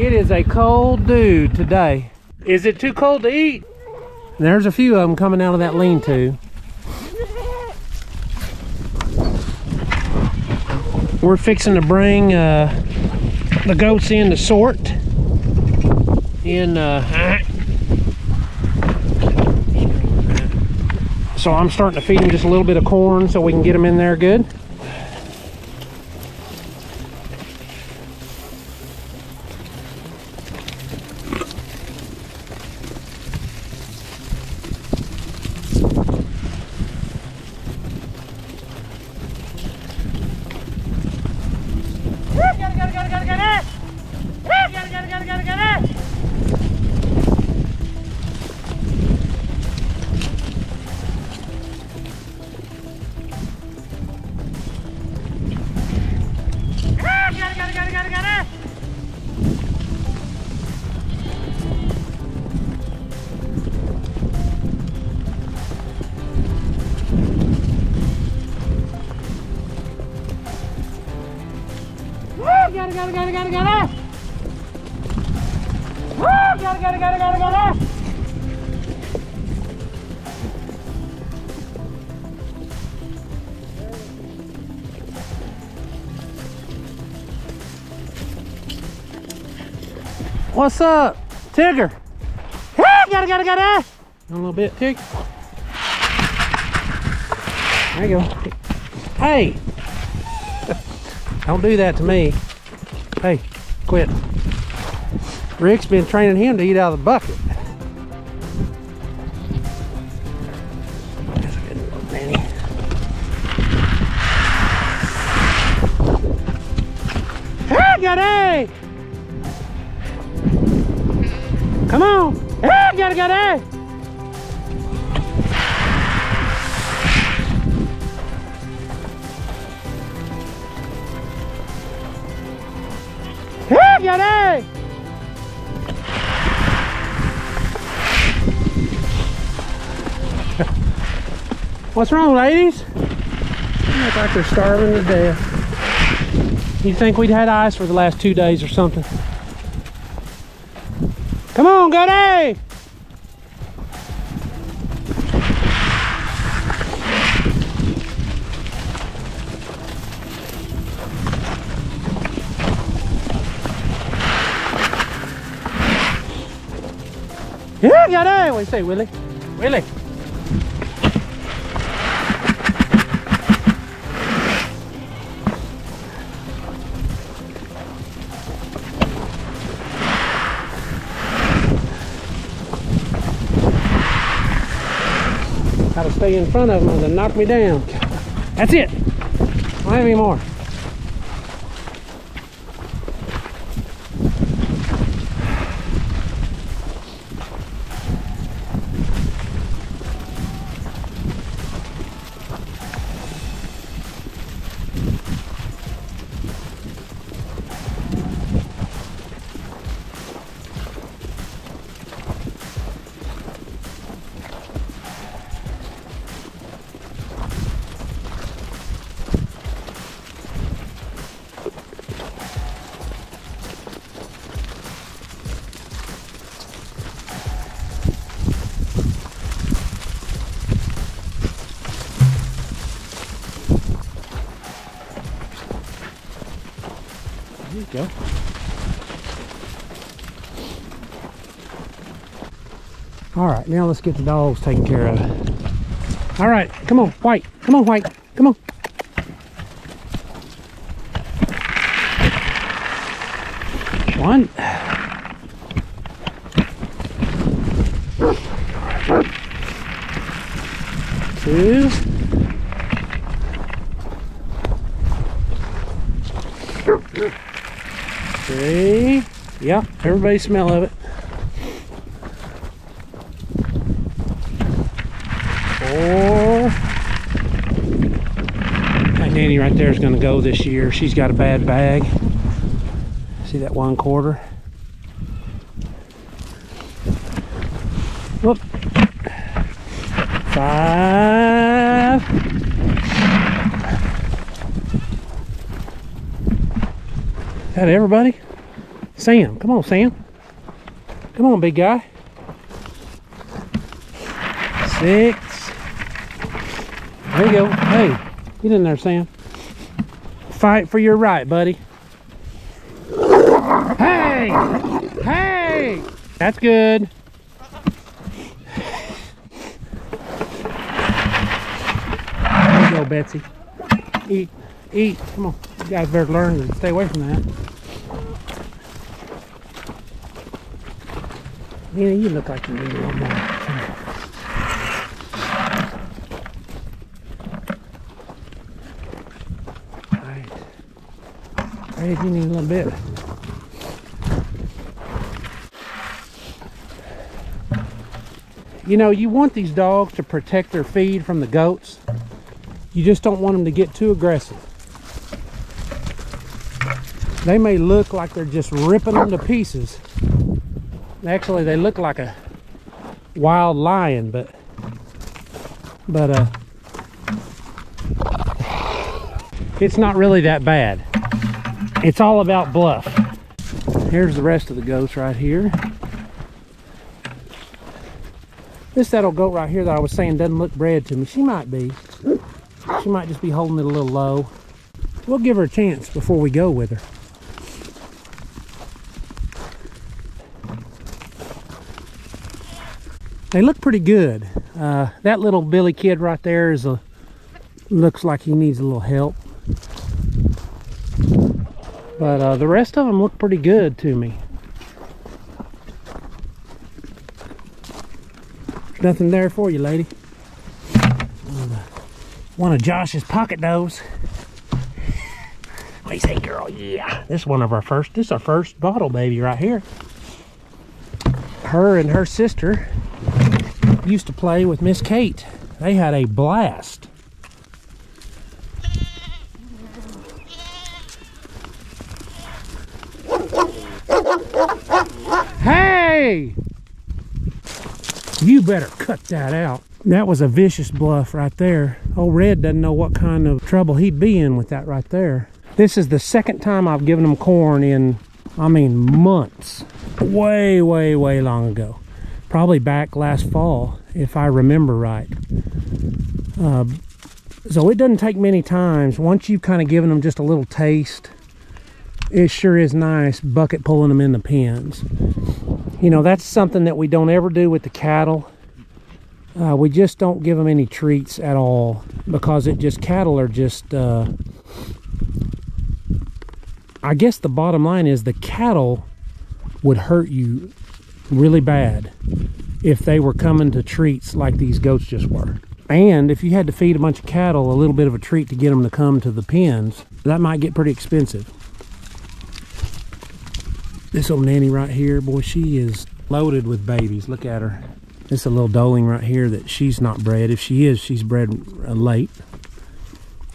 It is a cold dude today. Is it too cold to eat? There's a few of them coming out of that lean-to. We're fixing to bring the goats in to sort. So I'm starting to feed them just a little bit of corn so we can get them in there good. Got it. What's up, Tigger? Got it. A little bit, Tig. There you go. Hey, don't do that to me. Hey, quit. Rick's been training him to eat out of the bucket. That's a good little nanny. Hey, got it! Come on! Hey, got it! Hey, got it! What's wrong, ladies? I look like they're starving to death. You'd think we'd had ice for the last 2 days or something. Come on, Goody! Yeah, Goody! What do you say, Willie? Willie! Gotta stay in front of them and then knock me down. That's it. I don't have any more. There you go. All right, now let's get the dogs taken care of. All right, come on, White. Come on, White. Come on. One. Two. Three. Yep, everybody smell of it. Four. That nanny right there is going to go this year. She's got a bad bag. See that $1/4? Whoop. 5. Is that everybody? Sam, come on, Sam. Come on, big guy. 6. There you go. Hey, get in there, Sam. Fight for your right, buddy. Hey! Hey! That's good. There you go, Betsy. Eat. Eat. Come on. You guys better learn to stay away from that. Yeah, you look like you need one more. If you need a little bit. You know, you want these dogs to protect their feed from the goats. You just don't want them to get too aggressive. They may look like they're just ripping them to pieces. Actually, they look like a wild lion, but it's not really that bad. It's all about bluff. Here's the rest of the goats right here. That old goat right here that I was saying doesn't look bred to me. She might be. She might just be holding it a little low. We'll give her a chance before we go with her. They look pretty good. That little billy kid right there is looks like he needs a little help. But the rest of them look pretty good to me. Nothing there for you, lady. One of Josh's pocket does. What do you say, girl? Yeah. This is our first bottle baby right here. Her and her sister used to play with Miss Kate. They had a blast. You better cut that out. That was a vicious bluff right there. Old Red doesn't know what kind of trouble he'd be in with that right there. This is the second time I've given him corn in, I mean, months. Way, way, way long ago. Probably back last fall, if I remember right. So it doesn't take many times. Once you've kind of given them just a little taste, it sure is nice bucket pulling them in the pens. You know, that's something that we don't ever do with the cattle. We just don't give them any treats at all, because cattle are just, I guess the bottom line is the cattle would hurt you really bad if they were coming to treats like these goats just were. And if you had to feed a bunch of cattle a little bit of a treat to get them to come to the pens, that might get pretty expensive. This old nanny right here, boy, she is loaded with babies. Look at her. This is a little doling right here that she's not bred. If she is, she's bred late,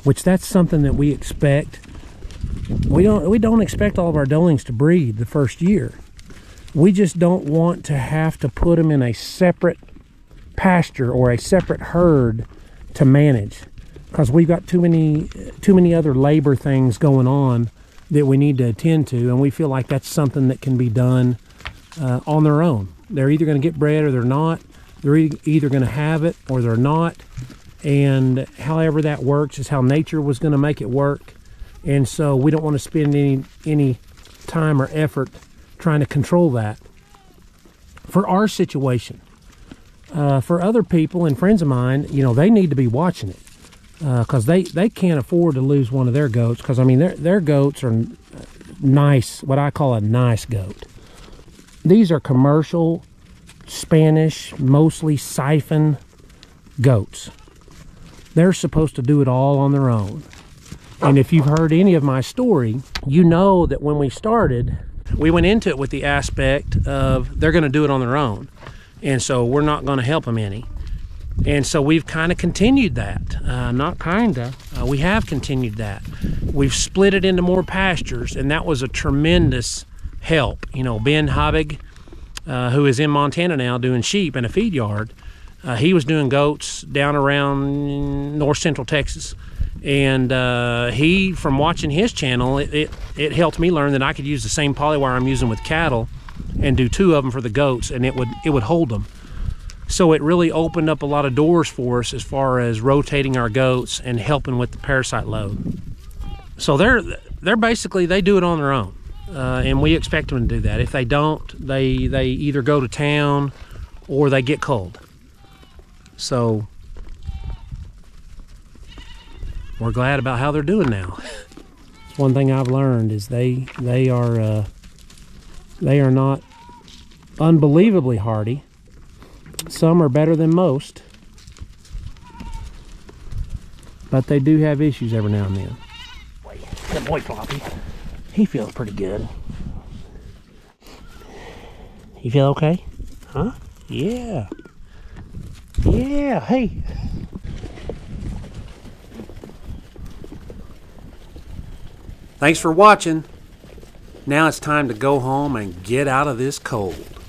which that's something that we expect. We don't expect all of our dolings to breed the first year. We just don't want to have to put them in a separate pasture or a separate herd to manage, because we've got too many other labor things going on that we need to attend to, and we feel like that's something that can be done on their own. They're either going to get bred or they're not. They're either going to have it or they're not, and however that works is how nature was going to make it work. And so we don't want to spend any time or effort trying to control that for our situation. For other people and friends of mine, you know, they need to be watching it, because they can't afford to lose one of their goats, because I mean their goats are nice, what I call a nice goat. These are commercial Spanish, mostly siphon goats. They're supposed to do it all on their own. And if you've heard any of my story, you know that when we started, we went into it with the aspect of they're going to do it on their own, and so we're not going to help them any. And so we've kind of continued that. We have continued that. We've split it into more pastures, and that was a tremendous help. You know, Ben Hobbig, who is in Montana now doing sheep in a feed yard, he was doing goats down around north central Texas. And he, from watching his channel, it helped me learn that I could use the same polywire I'm using with cattle and do two of them for the goats, and it would hold them. So it really opened up a lot of doors for us as far as rotating our goats and helping with the parasite load. So they're basically, they do it on their own, and we expect them to do that. If they don't, they either go to town or they get cold. So we're glad about how they're doing now. One thing I've learned is they are not unbelievably hardy. Some are better than most, but they do have issues every now and then. Good boy, Floppy. He feels pretty good. You feel okay? Huh? Yeah. Yeah, hey. Thanks for watching. Now it's time to go home and get out of this cold.